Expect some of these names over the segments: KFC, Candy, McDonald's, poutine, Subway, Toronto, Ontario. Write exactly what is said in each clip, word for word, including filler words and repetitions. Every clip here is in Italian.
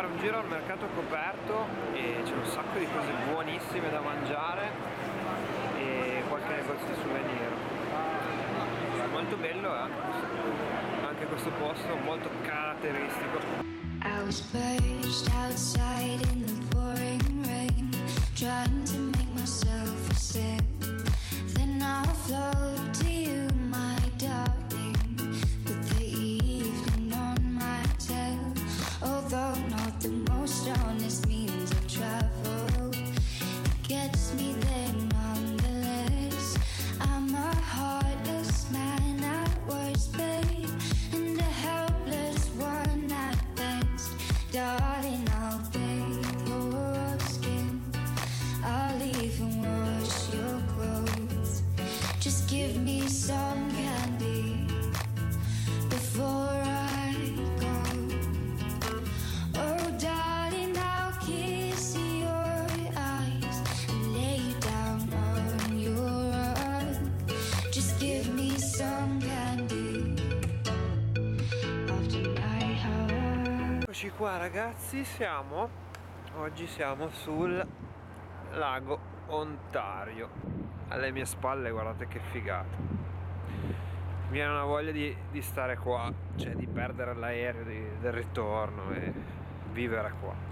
fare un giro al mercato coperto e c'è un sacco di cose buonissime da mangiare e qualche negozio di souvenir. Molto bello, eh? Anche questo posto molto caratteristico. I was perched outside in the pouring rain, trying to make myself a sip. Then I'll float to you, my darling, with the evening on my tail. Although not the most honest means of travel, it gets me there nonetheless. I'm a heartless man at worst, babe, and a helpless one at best. Darling, I'll bathe your skin, I'll even wash your clothes. Just give me some candy before I go. Oh darling, I'll kiss your eyes and lay you down on your rug. Just give me some candy after night out. Eccoci qua ragazzi, siamo oggi siamo sul lago Ontario. Alle mie spalle guardate che figata. Mi viene una voglia di, di stare qua, cioè di perdere l'aereo di, del ritorno e vivere qua.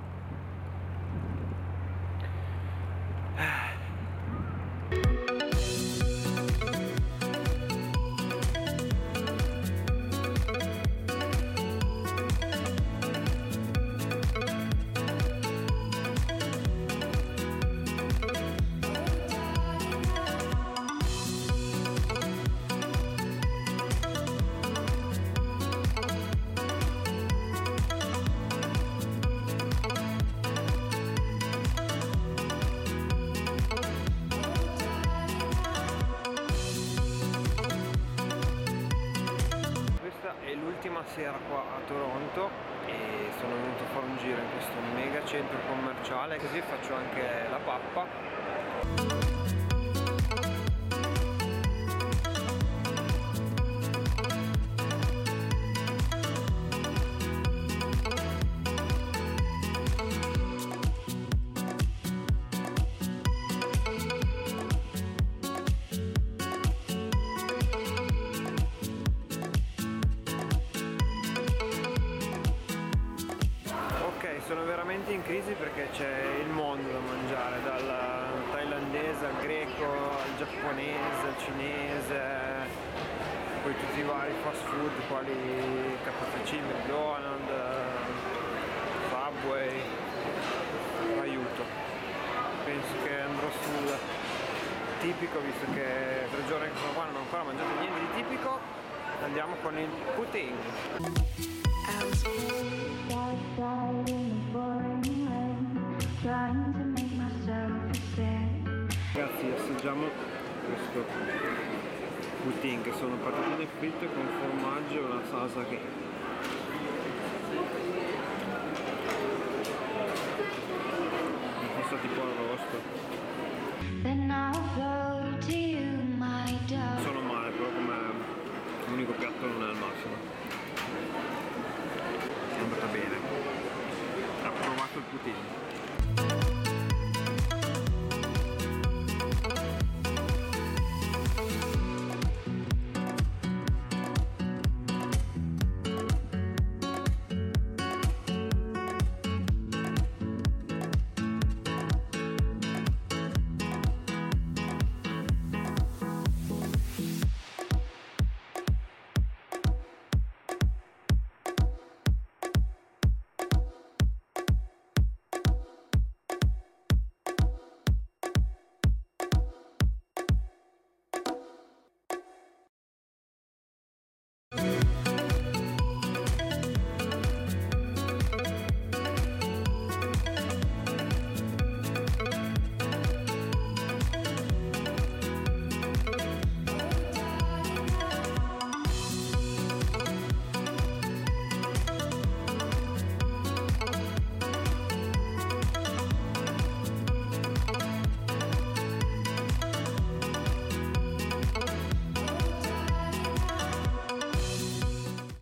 Sera qua a Toronto e sono venuto a fare un giro in questo mega centro commerciale, così faccio anche la pappa. Sono veramente in crisi perché c'è il mondo da mangiare, dal thailandese al greco al giapponese al cinese, poi tutti i vari fast food quali K F C, McDonald's, Subway. Aiuto, penso che andrò sul tipico, visto che tre giorni che sono qua non ho ancora mangiato niente di tipico. Andiamo con il poutine. Ragazzi, assaggiamo questo poutine che sono patatine fritte con formaggio e una salsa che mi costa tipo arrosto. Sono male, però come unico piatto non è al massimo. È andata bene, ha provato il poutine.